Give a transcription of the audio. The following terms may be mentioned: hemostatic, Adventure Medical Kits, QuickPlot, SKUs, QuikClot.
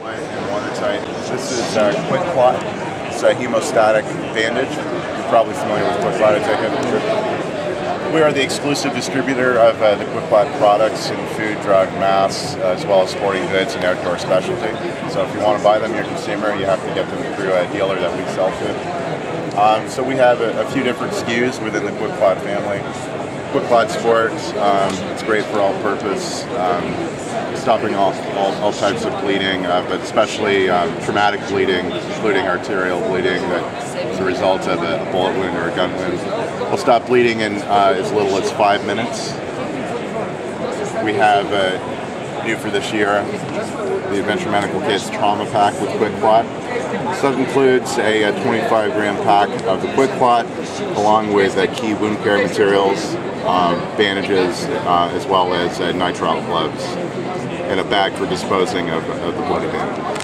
Light and watertight. This is QuickPlot. It's a hemostatic bandage. You're probably familiar with QuikClot. I take it. We are the exclusive distributor of the QuikClot products in food, drug, mass, as well as sporting goods and outdoor specialty. So if you want to buy them, you're a consumer, you have to get them through a dealer that we sell to. So we have a few different SKUs within the QuikClot family. QuikClot Sports, it's great for all purpose, stopping all types of bleeding, but especially traumatic bleeding, including arterial bleeding that's a result of a bullet wound or a gun wound. We'll stop bleeding in as little as 5 minutes. We have new for this year, the Adventure Medical Kits Trauma Pack with QuikClot. So that includes a 25-gram pack of the QuikClot, along with key wound care materials, bandages, as well as nitrile gloves, and a bag for disposing of the bloody bandage.